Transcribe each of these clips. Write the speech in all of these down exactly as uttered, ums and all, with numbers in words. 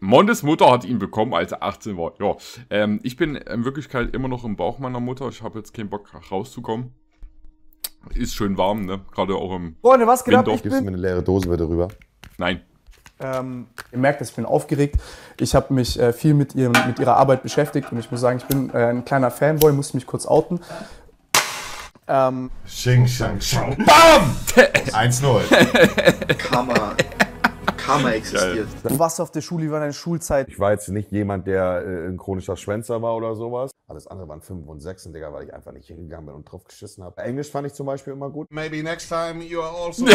Montes Mutter hat ihn bekommen, als er achtzehn war. Ja, ähm, ich bin in Wirklichkeit immer noch im Bauch meiner Mutter. Ich habe jetzt keinen Bock rauszukommen. Ist schön warm, ne? Gerade auch im Freunde, was geht ab? Ich bin... Gibst du mir eine leere Dose wieder rüber? Nein. Ähm, ihr merkt, dass ich bin aufgeregt. Ich habe mich äh, viel mit, ihrem, mit ihrer Arbeit beschäftigt und ich muss sagen, ich bin äh, ein kleiner Fanboy, musste mich kurz outen. Ähm... Xing, Xang, Xang. BAM! eins null. Kammer. Hammer existiert. Du warst auf der Schule, wie war deine Schulzeit? Ich war jetzt nicht jemand, der äh, ein chronischer Schwänzer war oder sowas. Alles andere waren fünf und sechs, Digga, weil ich einfach nicht hingegangen bin und drauf geschissen habe. Englisch fand ich zum Beispiel immer gut. Maybe next time you are also...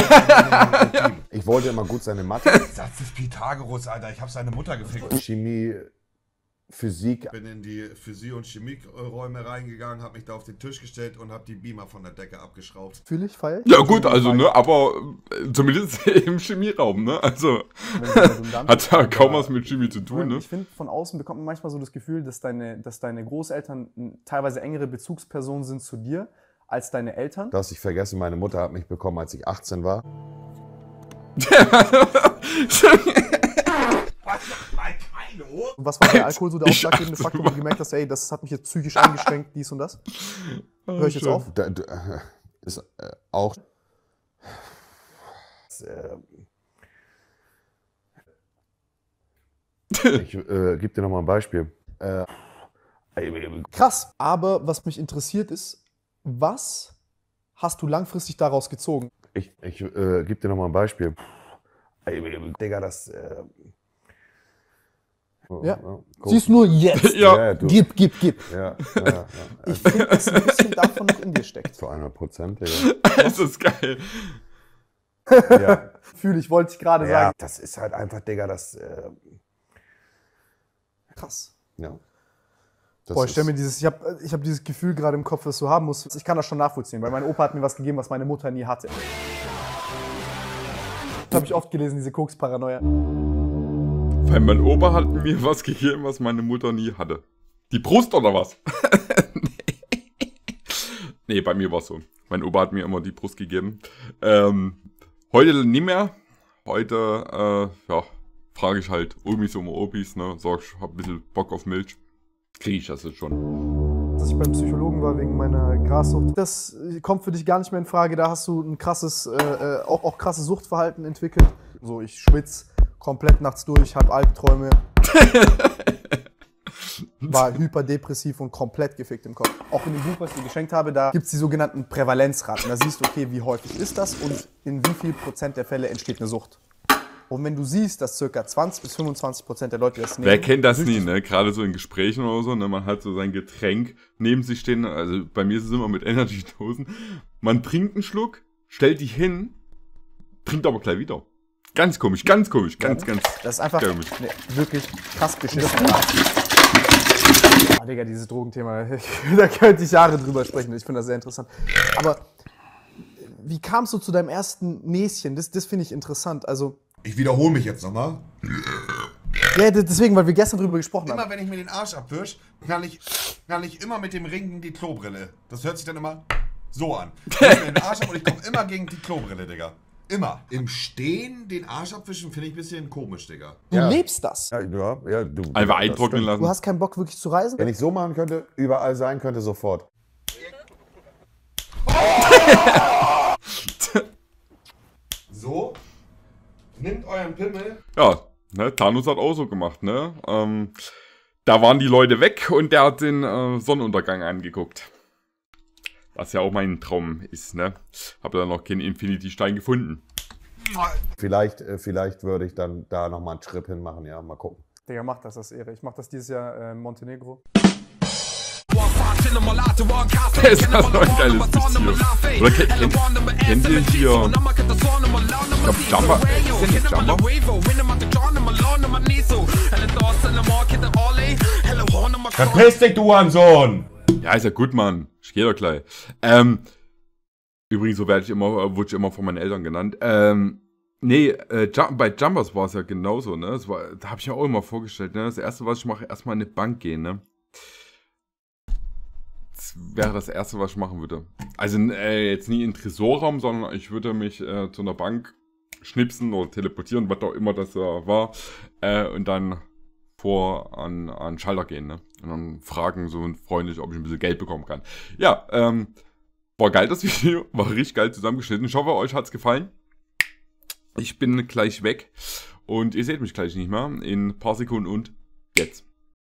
Ich wollte immer gut seine Mathe. Satz des Pythagoras, Alter, ich habe seine Mutter gefickt. Chemie, Physik. Ich bin in die Physik- und Chemieräume reingegangen, habe mich da auf den Tisch gestellt und habe die Beamer von der Decke abgeschraubt. Fühl ich falsch? Ja gut, also ne, aber äh, zumindest im Chemieraum, ne? Also hat ja kaum was mit Chemie zu tun, ne? Ich finde, von außen bekommt man manchmal so das Gefühl, dass deine, dass deine Großeltern teilweise engere Bezugspersonen sind zu dir als deine Eltern. Dass ich vergesse, meine Mutter hat mich bekommen, als ich achtzehn war. Was war der Alkohol so der ausschlaggebende Faktor, wo du gemerkt hast, ey, das hat mich jetzt psychisch eingeschränkt, dies und das? Oh, hör ich jetzt schön. Auf? Da, da, ist äh, auch... Das, äh, ich äh, gebe dir nochmal ein Beispiel. Äh, Krass, aber was mich interessiert ist, was hast du langfristig daraus gezogen? Ich, ich äh, gebe dir nochmal ein Beispiel. Digga, das... Äh, Ja. Cool. Siehst nur jetzt. Ja. Ja, gib, gib, gib. Ja, ja, ja. Ich finde, dass ein bisschen davon noch in dir steckt. Zu hundert Prozent, Digga. Das ist geil. Ja. Fühl ich, wollte ich gerade ja, sagen. Das ist halt einfach, Digga, das... Äh... Krass. Ja. Das Boah, ich stell mir dieses... Ich habe ich hab dieses Gefühl gerade im Kopf, was du haben musst. Ich kann das schon nachvollziehen, weil mein Opa hat mir was gegeben, was meine Mutter nie hatte. Das habe ich oft gelesen, diese Koks-Paranoia. Weil mein Opa hat mir was gegeben, was meine Mutter nie hatte. Die Brust oder was? Nee, bei mir war es so. Mein Opa hat mir immer die Brust gegeben. Ähm, heute nicht mehr. Heute, äh, ja, frage ich halt Omis um Opis, ne? Sag ich, hab ein bisschen Bock auf Milch. Kriege ich das jetzt schon. Dass ich beim Psychologen war wegen meiner Grassucht, das kommt für dich gar nicht mehr in Frage. Da hast du ein krasses, äh, auch, auch krasses Suchtverhalten entwickelt. So, ich schwitz. Komplett nachts durch, hab Albträume, war hyperdepressiv und komplett gefickt im Kopf. Auch in dem Buch, was ich dir geschenkt habe, da gibt es die sogenannten Prävalenzraten. Da siehst du, okay, wie häufig ist das und in wie viel Prozent der Fälle entsteht eine Sucht. Und wenn du siehst, dass ca. zwanzig bis fünfundzwanzig Prozent der Leute das nehmen... Wer kennt das nie, ne? Gerade so in Gesprächen oder so, ne? Man hat so sein Getränk neben sich stehen, also bei mir ist es immer mit Energy-Dosen. Man trinkt einen Schluck, stellt die hin, trinkt aber gleich wieder. Ganz komisch, ganz komisch, ganz, ja. ganz Das ist einfach komisch. Ne, wirklich krass beschissen. Ah, Digga, dieses Drogenthema, da könnte ich Jahre drüber sprechen. Ich finde das sehr interessant. Aber wie kamst du zu deinem ersten Näschen? Das, das finde ich interessant. Also ich wiederhole mich jetzt nochmal. Ja, deswegen, weil wir gestern drüber gesprochen immer, haben. Immer wenn ich mir den Arsch abwisch, kann ich, kann ich immer mit dem Ringen die Klobrille. Das hört sich dann immer so an. Ich mir den Arsch ab und ich komme immer gegen die Klobrille, Digga. Immer. Im Stehen den Arsch abwischen finde ich ein bisschen komisch, Digga. Du ja. lebst das. Ja, ja, ja, du, einfach eintrocknen lassen. Du hast keinen Bock wirklich zu reisen? Wenn ich so machen könnte, überall sein könnte, sofort. Oh! So. Nimmt euren Pimmel. Ja, ne, Thanos hat auch so gemacht, ne? Ähm, da waren die Leute weg und der hat den äh, Sonnenuntergang angeguckt. Was ja auch mein Traum ist, ne? Habe da noch keinen Infinity-Stein gefunden. Vielleicht, vielleicht würde ich dann da nochmal einen Trip hinmachen, ja? Mal gucken. Digga, mach das, das Ehre. Ich mach das dieses Jahr in Montenegro. Der ist das noch ein geiles Biss hier. Oder kennt, kennt, kennt ihr hier... Ich glaub, Jumper. Ist das Jumper? Verpiss dich, du Anson! Ja, ist ja gut, Mann. Ich gehe doch gleich. Ähm, übrigens, so werde ich immer, wurde ich immer von meinen Eltern genannt. Ähm, nee, äh, bei Jumpers war es ja genauso, ne? Das war, da habe ich ja auch immer vorgestellt, ne? Das erste, was ich mache, erstmal in eine Bank gehen, ne? Das wäre das erste, was ich machen würde. Also äh, jetzt nie in den Tresorraum, sondern ich würde mich äh, zu einer Bank schnipsen oder teleportieren, was auch immer das äh, war. Äh, und dann vor an, an den Schalter gehen, ne? Und dann fragen so freundlich, ob ich ein bisschen Geld bekommen kann. Ja, ähm, war geil das Video, war richtig geil zusammengeschnitten. Ich hoffe, euch hat es gefallen. Ich bin gleich weg und ihr seht mich gleich nicht mehr in ein paar Sekunden und jetzt.